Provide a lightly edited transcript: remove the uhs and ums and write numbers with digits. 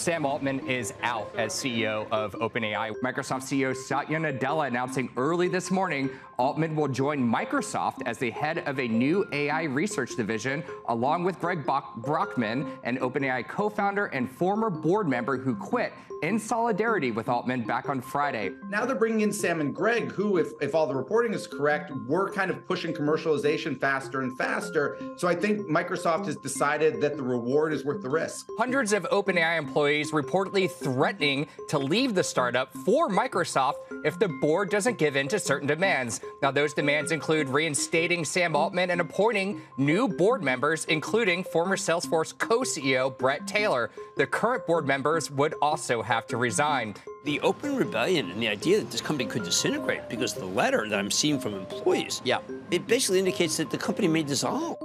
Sam Altman is out as CEO of OpenAI. Microsoft CEO Satya Nadella announcing early this morning Altman will join Microsoft as the head of a new AI research division, along with Greg Brockman, an OpenAI co-founder and former board member who quit in solidarity with Altman back on Friday. Now they're bringing in Sam and Greg, who, if all the reporting is correct, were kind of pushing commercialization faster and faster. So I think Microsoft has decided that the reward is worth the risk. Hundreds of OpenAI employees reportedly threatening to leave the startup for Microsoft if the board doesn't give in to certain demands. Now, those demands include reinstating Sam Altman and appointing new board members, including former Salesforce co-CEO Brett Taylor. The current board members would also have to resign. The open rebellion and the idea that this company could disintegrate because the letter that I'm seeing from employees, it basically indicates that the company may dissolve.